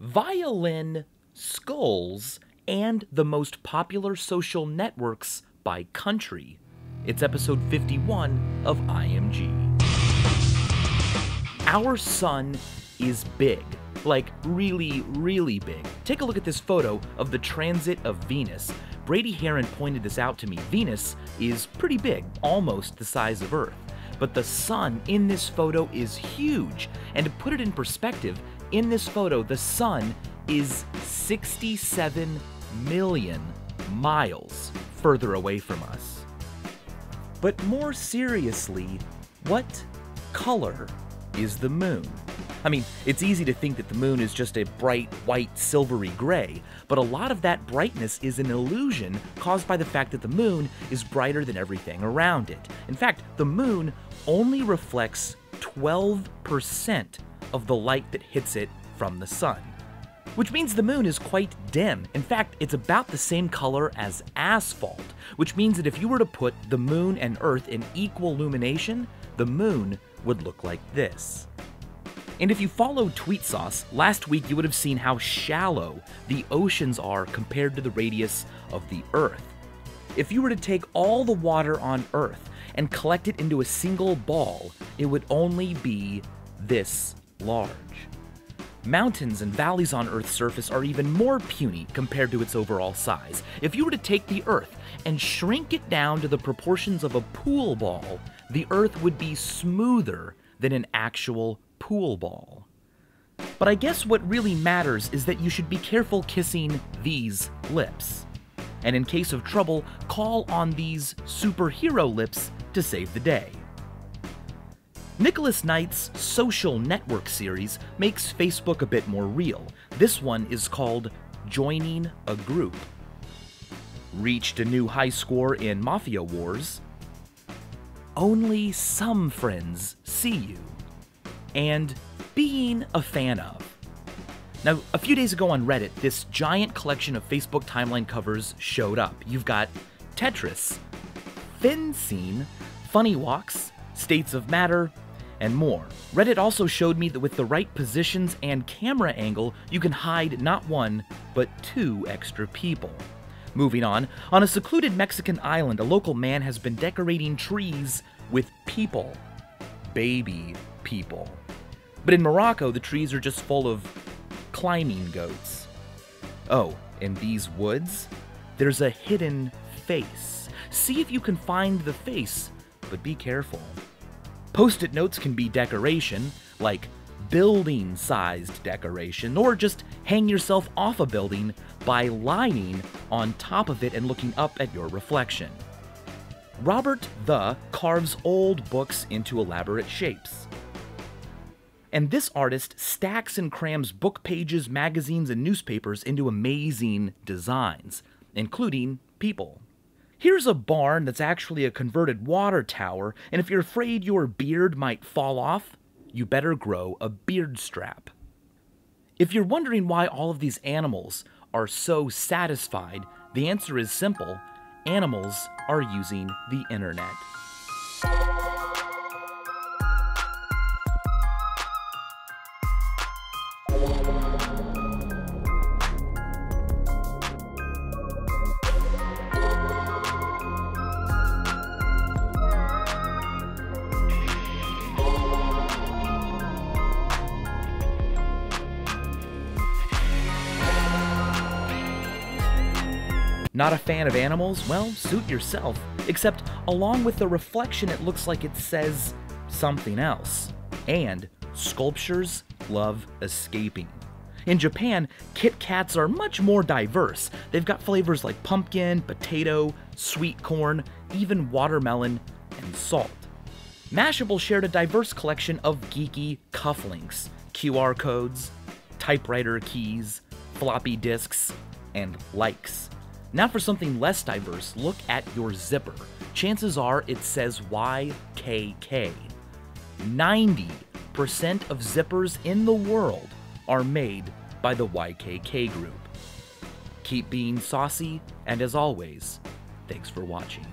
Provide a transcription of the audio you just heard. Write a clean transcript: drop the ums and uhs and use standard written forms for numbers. violin skulls, and the most popular social networks by country. It's episode 51 of IMG. Our sun is big, like really, really big. Take a look at this photo of the transit of Venus. Brady Haran pointed this out to me. Venus is pretty big, almost the size of Earth. But the sun in this photo is huge. And to put it in perspective, in this photo, the sun is 67 million miles further away from us. But more seriously, what color is the moon? I mean, it's easy to think that the moon is just a bright, white, silvery gray, but a lot of that brightness is an illusion caused by the fact that the moon is brighter than everything around it. In fact, the moon only reflects 12% of the light that hits it from the sun, which means the moon is quite dim. In fact, it's about the same color as asphalt, which means that if you were to put the moon and Earth in equal illumination, the moon would look like this. And if you follow Tweet Sauce, last week you would have seen how shallow the oceans are compared to the radius of the Earth. If you were to take all the water on Earth and collect it into a single ball, it would only be this large. Mountains and valleys on Earth's surface are even more puny compared to its overall size. If you were to take the Earth and shrink it down to the proportions of a pool ball, the Earth would be smoother than an actual pool ball. But I guess what really matters is that you should be careful kissing these lips. And in case of trouble, call on these superhero lips to save the day. Nicholas Knight's social network series makes Facebook a bit more real. This one is called Joining a Group. Reached a new high score in Mafia Wars. Only some friends see you. And being a fan of. Now, a few days ago on Reddit, this giant collection of Facebook timeline covers showed up. You've got Tetris, Finn Scene, Funny Walks, States of Matter, and more. Reddit also showed me that with the right positions and camera angle, you can hide not one, but two extra people. Moving on a secluded Mexican island, a local man has been decorating trees with people. Baby people. But in Morocco, the trees are just full of climbing goats. Oh, in these woods, there's a hidden face. See if you can find the face, but be careful. Post-it notes can be decoration, like building-sized decoration, or just hang yourself off a building by lying on top of it and looking up at your reflection. Robert The carves old books into elaborate shapes. And this artist stacks and crams book pages, magazines, and newspapers into amazing designs, including people. Here's a barn that's actually a converted water tower, and if you're afraid your beard might fall off, you better grow a beard strap. If you're wondering why all of these animals are so satisfied, the answer is simple. Animals are using the internet. Not a fan of animals? Well, suit yourself. Except, along with the reflection, it looks like it says something else. And sculptures love escaping. In Japan, Kit Kats are much more diverse. They've got flavors like pumpkin, potato, sweet corn, even watermelon, and salt. Mashable shared a diverse collection of geeky cufflinks, QR codes, typewriter keys, floppy disks, and likes. Now for something less diverse, look at your zipper. Chances are it says YKK. 90% of zippers in the world are made by the YKK group. Keep being saucy, and as always, thanks for watching.